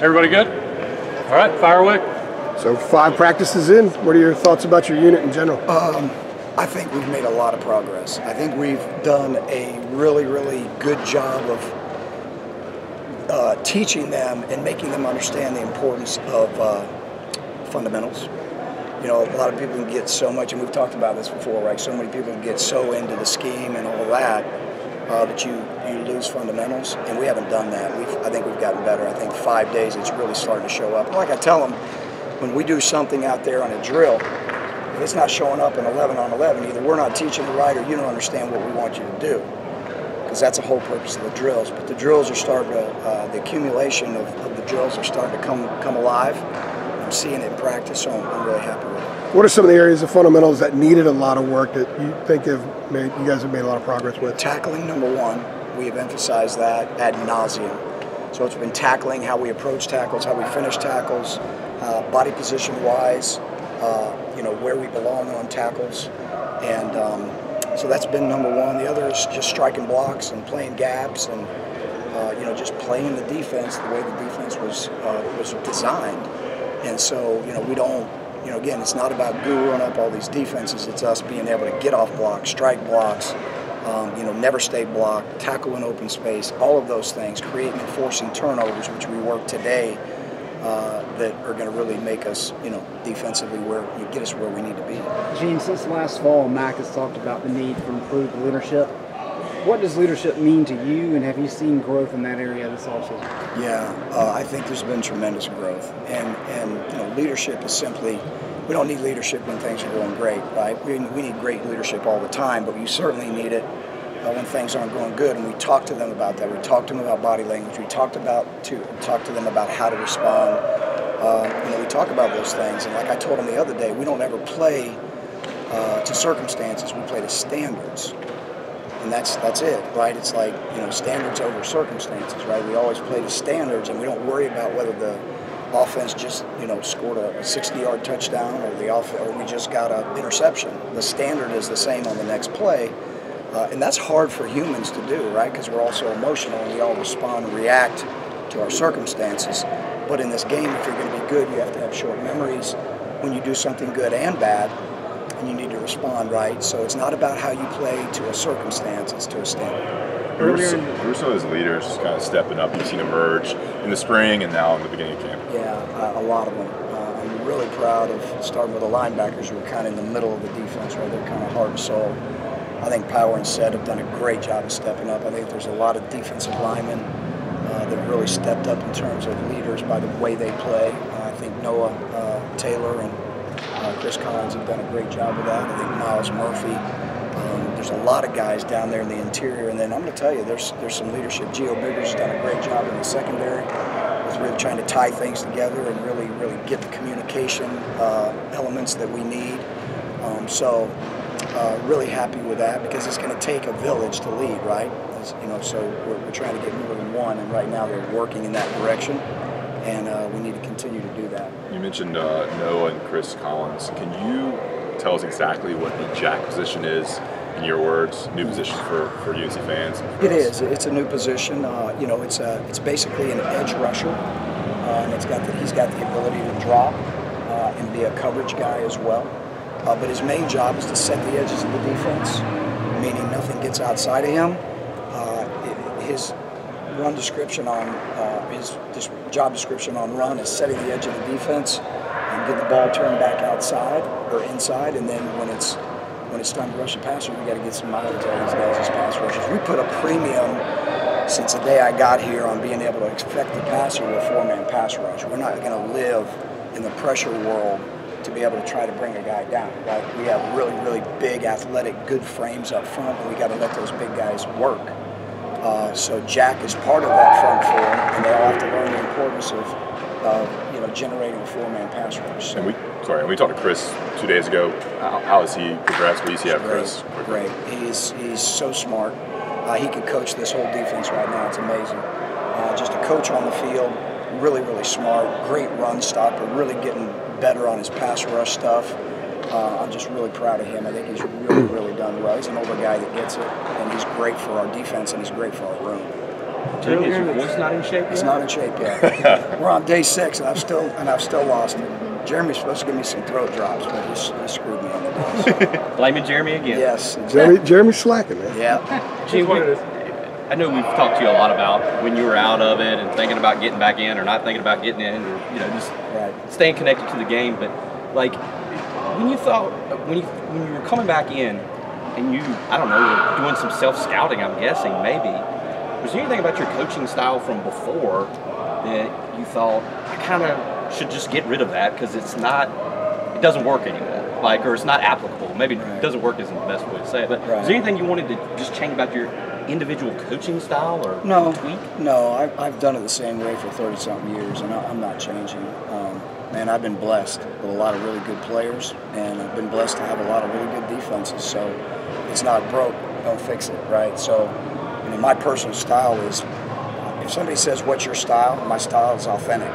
Everybody good? All right, fire away. So 5 practices in. What are your thoughts about your unit in general? I think we've made a lot of progress. I think we've done a really, really good job of teaching them and making them understand the importance of fundamentals. You know, a lot of people can get so much, and we've talked about this before, right? So many people can get so into the scheme and all that that you lose fundamentals, and we haven't done that. I think we've gotten better. I think 5 days, it's really starting to show up. And like I tell them, when we do something out there on a drill, if it's not showing up in 11 on 11, either we're not teaching it right or you don't understand what we want you to do, because that's the whole purpose of the drills. But the drills are starting to, the accumulation of the drills are starting to come alive. I'm seeing it in practice, so I'm really happy with it. What are some of the areas of fundamentals that needed a lot of work that you think you guys have made a lot of progress with? Tackling, #1. We have emphasized that ad nauseum. So it's been tackling, how we approach tackles, how we finish tackles, body position wise, you know, where we belong on tackles. And so that's been #1. The other is just striking blocks and playing gaps and, you know, just playing the defense the way the defense was designed. And so, you know, we don't, you know, again, it's not about guruing up all these defenses. It's us being able to get off blocks, strike blocks, you know, never stay blocked, tackle in open space, all of those things, creating and forcing turnovers, which we work today, that are going to really make us, you know, defensively get us where we need to be. Gene, since last fall, Mac has talked about the need for improved leadership. What does leadership mean to you, and have you seen growth in that area this offseason? Yeah, I think there's been tremendous growth, and you know, leadership is simply, we don't need leadership when things are going great, right? We need great leadership all the time, but you certainly need it when things aren't going good. And we talk to them about that. We talk to them about body language. We talk to them about how to respond. You know, we talk about those things. And like I told them the other day, we don't ever play to circumstances. We play to standards. And that's it, right? It's like, you know, standards over circumstances, right? We always play to standards, and we don't worry about whether the offense just, you know, scored a 60-yard touchdown or or we just got an interception. The standard is the same on the next play, and that's hard for humans to do, right? Because we're also emotional, and we all respond and react to our circumstances. But in this game, if you're going to be good, you have to have short memories when you do something good and bad. And you need to respond, right? So it's not about how you play to a circumstance, it's to a standard. Who are some of those leaders kind of stepping up? You've seen emerge in the spring and now in the beginning of camp. Yeah, a lot of them. I'm really proud of starting with the linebackers who are kind of in the middle of the defense, right? They're kind of heart and soul. I think Power and Seth have done a great job of stepping up. I think there's a lot of defensive linemen that really stepped up in terms of leaders by the way they play. I think Noah Taylor and Chris Collins have done a great job of that. I think Miles Murphy. There's a lot of guys down there in the interior, and then I'm going to tell you, there's some leadership. Gio Biggers has done a great job in the secondary with really trying to tie things together and really get the communication elements that we need. Really happy with that, because it's going to take a village to lead, right? You know, so we're trying to get more than one, and right now they're working in that direction. And we need to continue to do that. You mentioned Noah and Chris Collins. Can you tell us exactly what the jack position is, in your words? New position for UNC fans? It is. It's a new position. You know, it's basically an edge rusher, and he's got the ability to drop and be a coverage guy as well. But his main job is to set the edges of the defense, meaning nothing gets outside of him. His run description on his job description on run is setting the edge of the defense and get the ball turned back outside or inside, and then when it's time to rush the passer, we got to get some mileage out of these guys as pass rushers. We put a premium since the day I got here on being able to expect the passer with a four-man pass rush. We're not going to live in the pressure world to be able to try to bring a guy down. Right? We have really big, athletic, good frames up front, and we got to let those big guys work. So Jack is part of that front four, and they all have to learn the importance of you know, generating a four-man pass rush. So. And we talked to Chris 2 days ago. How has he progressed? What do you see out of Chris? Great. He's so smart. He could coach this whole defense right now. It's amazing. Just a coach on the field, really smart, great run stopper, really getting better on his pass rush stuff. I'm just really proud of him. I think he's really done well. He's an older guy that gets it, and he's great for our defense, and he's great for our room. Gene, is your voice not in shape yet? It's not in shape yet. We're on day 6, and I've still lost it. Jeremy's supposed to give me some throat drops, but he screwed me on the bus. Blaming Jeremy again. Yes. Exactly. Jeremy's slacking, man. Yeah. Gene, I know we've talked to you a lot about when you were out of it and thinking about getting back in or not thinking about getting in, or, you know, just staying connected to the game. But like, when you were coming back in, and you, I don't know, doing some self-scouting, I'm guessing, maybe, was there anything about your coaching style from before that you thought, I kind of should just get rid of that because it's not, it doesn't work anymore, like, or it's not applicable. Maybe it doesn't work isn't the best way to say it, but was there anything you wanted to just change about your individual coaching style or tweak? No, I've done it the same way for 30-something years, and I'm not changing. Man, I've been blessed with a lot of really good players, and I've been blessed to have a lot of really good defenses, so it's not broke, don't fix it, right? So, you know, my personal style is, if somebody says, what's your style? My style is authentic.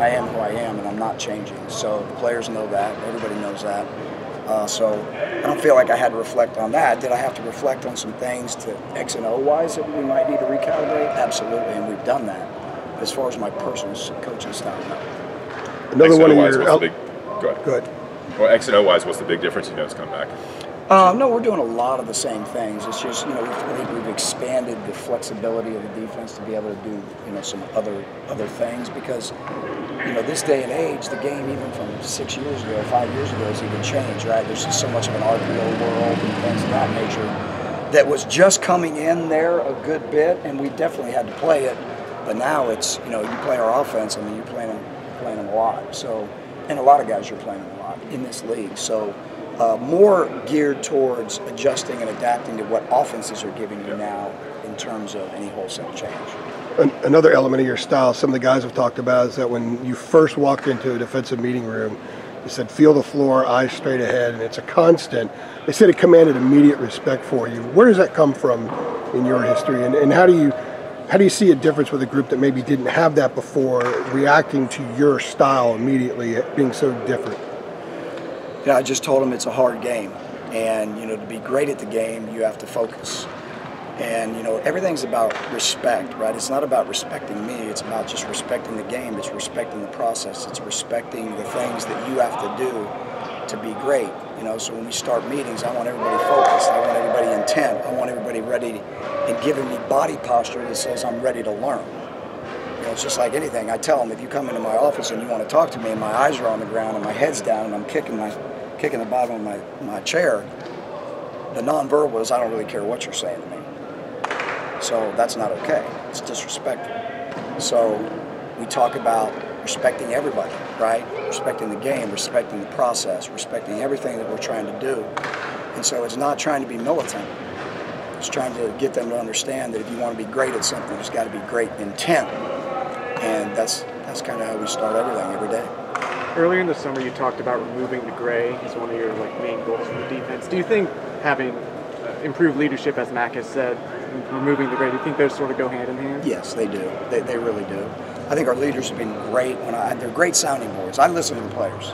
I am who I am, and I'm not changing. So the players know that, everybody knows that. So I don't feel like I had to reflect on that. Did I have to reflect on some things to X and O-wise that we might need to recalibrate? Absolutely, and we've done that. But as far as my personal coaching style, another one of your... Go ahead. Well, X and O-wise, what's the big difference you guys come back? No, we're doing a lot of the same things. It's just, you know, I think we've expanded the flexibility of the defense to be able to do, you know, some other things because, you know, this day and age, the game even from 6 years ago, 5 years ago, has even changed, right? There's just so much of an RPO world and things of that nature that was just coming in there a good bit, and we definitely had to play it. But now it's, you know, you play our offense, I mean, you're playing them a lot. So, and a lot of guys are playing them a lot in this league. So. More geared towards adjusting and adapting to what offenses are giving you now in terms of any wholesale change. Another element of your style, some of the guys have talked about, is that when you first walked into a defensive meeting room, you said, feel the floor, eyes straight ahead, and it's a constant. They said it commanded immediate respect for you. Where does that come from in your history, and how do you see a difference with a group that maybe didn't have that before, reacting to your style immediately, being so different? You know, I just told them it's a hard game, and, you know, to be great at the game, you have to focus. And, you know, everything's about respect, right? It's not about respecting me. It's about just respecting the game. It's respecting the process. It's respecting the things that you have to do to be great. You know, so when we start meetings, I want everybody focused. I want everybody intent. I want everybody ready and giving me body posture that says I'm ready to learn. You know, it's just like anything. I tell them, if you come into my office and you want to talk to me and my eyes are on the ground and my head's down and I'm kicking the bottom of my chair, the nonverbal is I don't really care what you're saying to me. So that's not okay. It's disrespectful. So we talk about respecting everybody, right? Respecting the game, respecting the process, respecting everything that we're trying to do. And so it's not trying to be militant. It's trying to get them to understand that if you want to be great at something, there's got to be great intent. And that's kind of how we start everything every day. Earlier in the summer, you talked about removing the gray as one of your main goals for the defense. Do you think having improved leadership, as Mac has said, removing the gray, do you think those sort of go hand in hand? Yes, they do. They really do. I think our leaders have been great. They're great sounding boards. I listen to the players.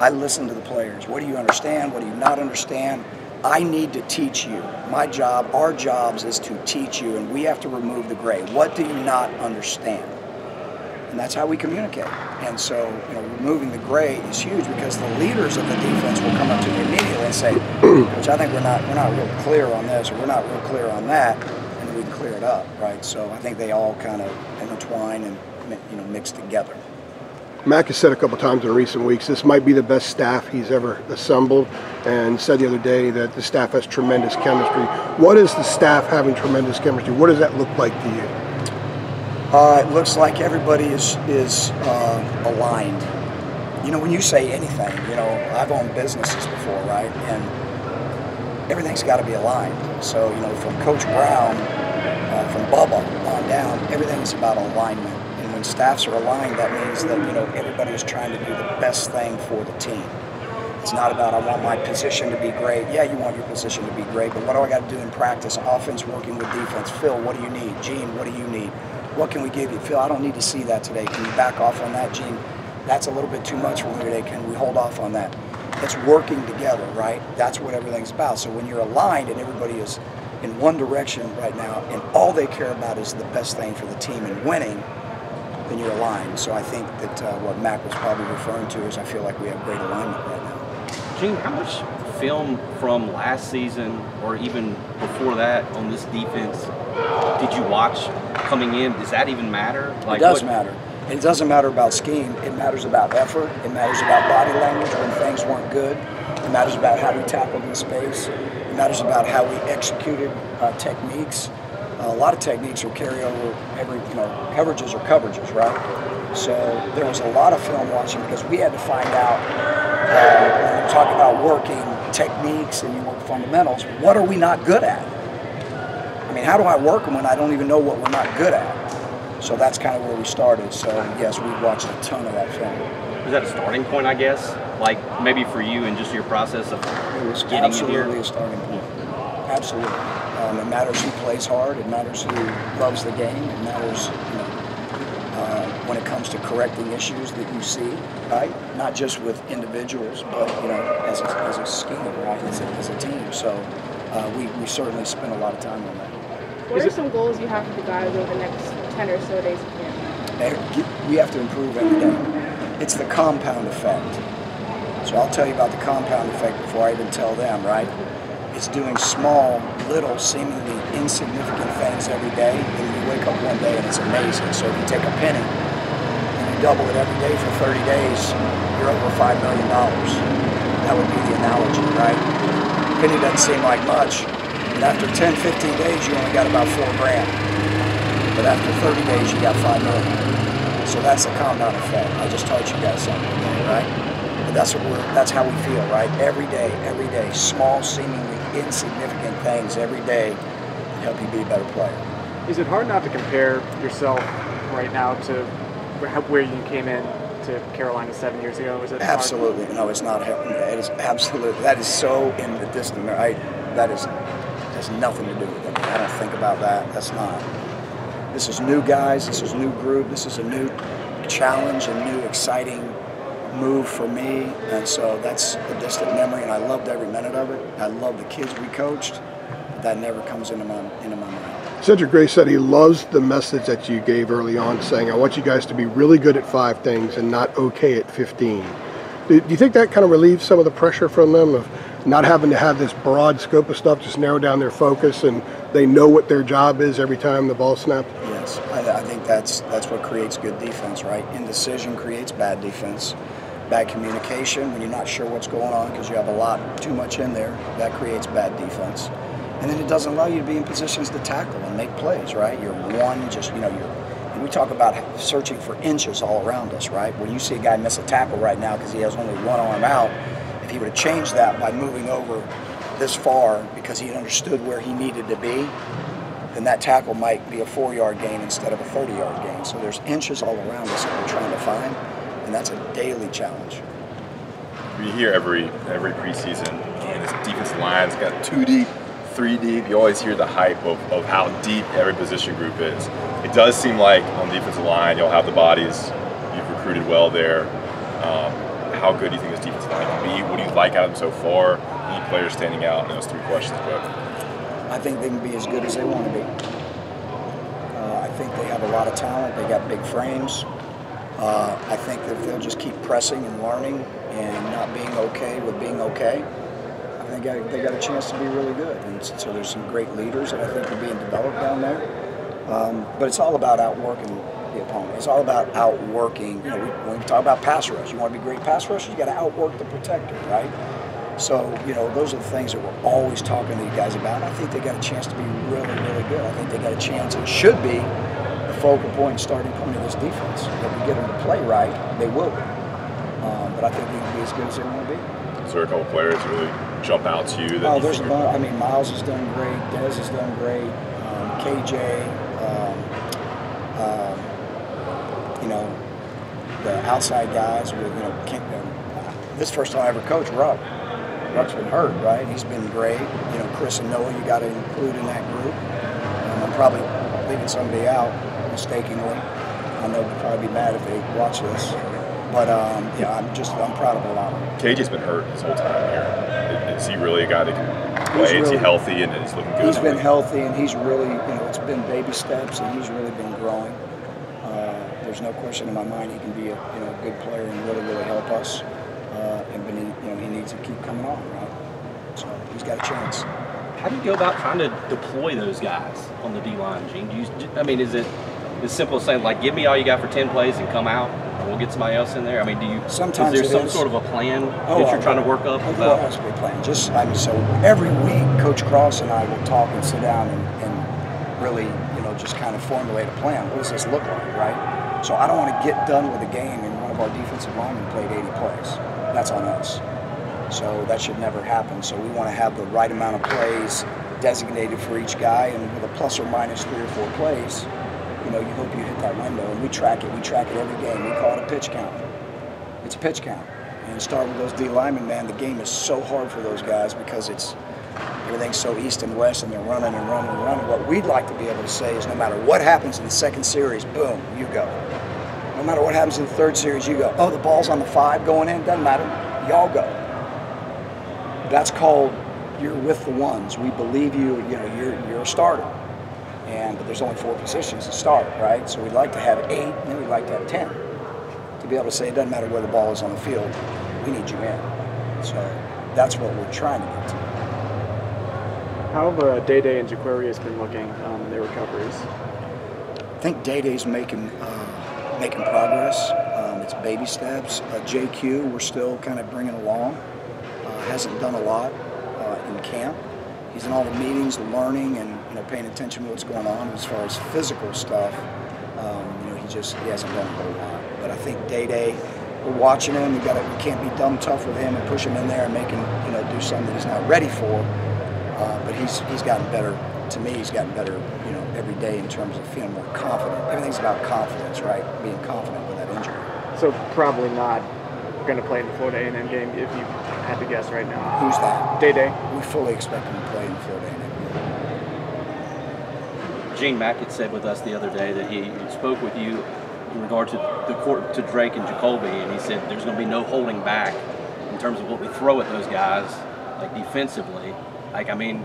I listen to the players. What do you understand? What do you not understand? I need to teach you. My job, our jobs, is to teach you, and we have to remove the gray. What do you not understand? And that's how we communicate. And so, you know, removing the gray is huge because the leaders of the defense will come up to me immediately and say, which I think we're not real clear on this, or we're not real clear on that, and then we can clear it up, right? So I think they all kind of intertwine and, you know, mix together. Mac has said a couple times in recent weeks, this might be the best staff he's ever assembled, and said the other day that the staff has tremendous chemistry. What is the staff having tremendous chemistry? What does that look like to you? It looks like everybody is aligned. You know, when you say anything, you know, I've owned businesses before, right? And everything's got to be aligned. So, you know, from Coach Brown, from Bubba on down, everything's about alignment. And when staffs are aligned, that means that, you know, everybody is trying to do the best thing for the team. It's not about, I want my position to be great. Yeah, you want your position to be great, but what do I got to do in practice? Offense working with defense. Phil, what do you need? Gene, what do you need? What can we give you? Phil, I don't need to see that today. Can you back off on that, Gene? That's a little bit too much for me today. Can we hold off on that? It's working together, right? That's what everything's about. So when you're aligned and everybody is, in one direction right now, and all they care about is the best thing for the team and winning, then you're aligned. So I think that what Mac was probably referring to is I feel like we have great alignment right now. Gene, how much film from last season or even before that on this defense did you watch coming in? Does that even matter? Like, it does matter. It doesn't matter about scheme. It matters about effort. It matters about body language when things weren't good. It matters about how we tackled in space. It matters about how we executed techniques. A lot of techniques are carryover, coverages are coverages, right? So there was a lot of film watching because we had to find out, when we talk about working techniques and you work fundamentals, what are we not good at? I mean, how do I work when I don't even know what we're not good at? So that's kind of where we started. So yes, we watched a ton of that film. Was that a starting point, I guess? Like maybe for you and just your process of getting in here? It was absolutely a starting point. Absolutely. It matters who plays hard, it matters who loves the game, it matters when it comes to correcting issues that you see, right? Not just with individuals, but as a scheme, right? As a team. So we certainly spent a lot of time on that. What are some goals you have for the guys over the next 10 or so days of camp? We have to improve every day. It's the compound effect. So I'll tell you about the compound effect before I even tell them, right? It's doing small, little, seemingly insignificant things every day, and you wake up one day and it's amazing. So if you take a penny and you double it every day for 30 days, you're over $5 million. That would be the analogy, right? A penny doesn't seem like much, but after 10, 15 days, you only got about $4 grand. But after 30 days, you got $5 million. So that's the compound effect. I just taught you guys something today, right? That's what that's how we feel, right? Every day, small, seemingly insignificant things every day help you be a better player. Is it hard not to compare yourself right now to where you came in to Carolina 7 years ago? Is it absolutely hard? No, it's not. It is absolutely. That is so in the distant. Right? That is has nothing to do with it. I don't think about that. That's not. This is new guys. This is new group. This is a new challenge. A new exciting move for me, and so that's a distant memory, and I loved every minute of it. I love the kids we coached, but that never comes into my mind. Cedric Gray said he loves the message that you gave early on, saying, I want you guys to be really good at 5 things and not okay at 15. Do you think that kind of relieves some of the pressure from them of not having to have this broad scope of stuff, just narrow down their focus, and they know what their job is every time the ball snaps? Yes, I think that's what creates good defense, right? Indecision creates bad defense. Bad communication, when you're not sure what's going on because you have too much in there, that creates bad defense. And then it doesn't allow you to be in positions to tackle and make plays, right? You're one, just, and we talk about searching for inches all around us, right? When you see a guy miss a tackle right now because he has only one arm out, if he would have changed that by moving over this far because he understood where he needed to be, then that tackle might be a 4-yard gain instead of a 30-yard gain. So there's inches all around us that we're trying to find. And that's a daily challenge. We hear every preseason, and this defensive line's got 2 deep, 3 deep. You always hear the hype of how deep every position group is. It does seem like on the defensive line, you'll have the bodies. You've recruited well there. How good do you think this defensive line can be? What do you like out of them so far? Any players standing out? And those 3 questions, quick. I think they can be as good as they want to be. I think they have a lot of talent. They got big frames. I think that if they'll just keep pressing and learning and not being okay with being okay, I think they got a chance to be really good. And so there's some great leaders that I think are being developed down there. But it's all about outworking the opponent. It's all about outworking. When we talk about pass rush, you want to be great pass rushers, you got to outwork the protector, right? So, those are the things that we're always talking to you guys about. I think they got a chance to be really, really good. I think they got a chance. It should be focal point, starting point of this defense. If we get them to play right, they will be. But I think they can be as good as they want to be. Is there a couple players who really jump out to you? Miles has done great. Dez has done great. KJ. The outside guys. This first time I ever coached, Ruck's been hurt, right? He's been great. Chris and Noah, you got to include in that group. I'm probably leaving somebody out. Mistakenly, I know they'll probably be mad if they watch this, but I'm proud of a lot of them. KJ's been hurt this whole time here. Is he really a guy that can weight? Is he healthy and he's looking good? He's been healthy and he's really, it's been baby steps and he's really been growing. There's no question in my mind he can be a a good player and really help us. And he needs to keep coming on, right? So he's got a chance. How do you go about trying to deploy those guys on the D line, Gene? Is it as simple as saying give me all you got for 10 plays and come out? We'll get somebody else in there. Sometimes is there some sort of a plan that you're trying to work up? There has to be a plan. So every week, Coach Cross and I will talk and sit down and really, just kind of formulate a plan. What does this look like, right? So I don't want to get done with a game and one of our defensive linemen played 80 plays. That's on us. So that should never happen. So we want to have the right amount of plays designated for each guy, and with a plus or minus 3 or 4 plays, you hope you hit that window, and we track it. We track it every game. We call it a pitch count. It's a pitch count. And start with those D linemen, man. The game is so hard for those guys because it's everything's so east and west, and they're running and running and running. What we'd like to be able to say is, no matter what happens in the second series, boom, you go. No matter what happens in the third series, you go. Oh, the ball's on the 5 going in. Doesn't matter. Y'all go. That's called you're with the ones. We believe you. You're a starter. But there's only 4 positions to start, right? So we'd like to have 8, and then we'd like to have 10. To be able to say, it doesn't matter where the ball is on the field, we need you in. So that's what we're trying to get to. How have Day-Day and Jaquari has been looking in their recoveries? I think Day-Day's making progress. It's baby steps. JQ, we're still kind of bringing along. Hasn't done a lot in camp. He's in all the meetings, learning, and paying attention to what's going on as far as physical stuff. He hasn't done a whole lot. But I think Day-Day, we're watching him. We can't be dumb tough with him and push him in there and make him, do something that he's not ready for. But he's gotten better. To me, he's gotten better, every day in terms of feeling more confident. Everything's about confidence, right? Being confident with that injury. So probably not going to play in the Florida A&M game if you had to guess right now. Who's that? Day-Day. We fully expect him to play in the Florida A&M game. Gene Mack had said with us the other day that he spoke with you in regard to the court to Drake and Jacoby, and he said there's going to be no holding back in terms of what we throw at those guys, defensively. Can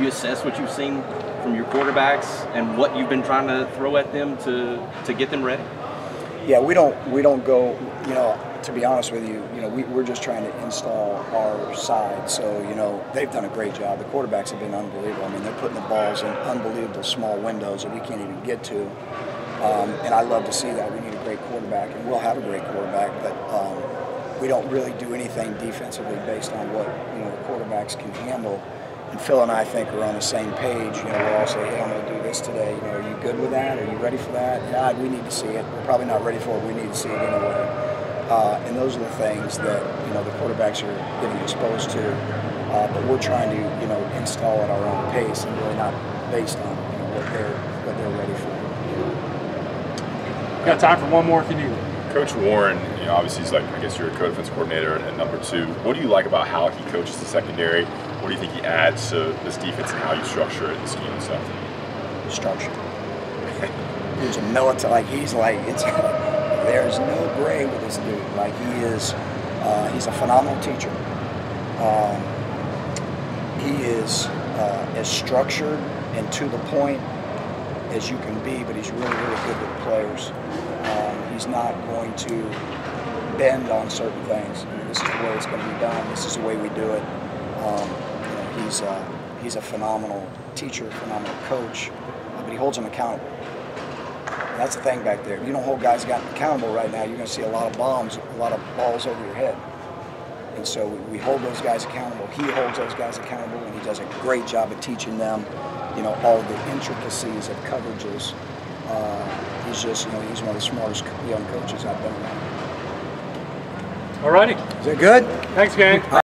you assess what you've seen from your quarterbacks and what you've been trying to throw at them to get them ready? Yeah, we don't go, to be honest with you, we're just trying to install our side. So, they've done a great job. The quarterbacks have been unbelievable. They're putting the balls in unbelievable small windows that we can't even get to. And I love to see that. We need a great quarterback, and we'll have a great quarterback. But we don't really do anything defensively based on what, the quarterbacks can handle. And Phil and I think we're on the same page. We'll all say, hey, I'm going to do this today. Are you good with that? Are you ready for that? Yeah, we need to see it. We're probably not ready for it. We need to see it anyway. And those are the things that the quarterbacks are getting exposed to, but we're trying to install at our own pace and really not based on what they're ready for. We've got time for one more if you need it. Coach Warren, obviously he's you're a co-defense coordinator and #2. What do you like about how he coaches the secondary? What do you think he adds to this defense and how you structure it and scheme and stuff? Structure. He's a militant. There's no gray with this dude. He's a phenomenal teacher. He is as structured and to the point as you can be, but he's really good with players. He's not going to bend on certain things. This is the way it's going to be done. This is the way we do it. He's a phenomenal teacher, phenomenal coach, but he holds them accountable. That's the thing back there. If you don't hold guys accountable right now, you're going to see a lot of bombs, a lot of balls over your head. And so we hold those guys accountable. He holds those guys accountable, and he does a great job of teaching them, all the intricacies of coverages. He's just, he's one of the smartest young coaches I've been around. All righty. Is it good? Thanks, gang.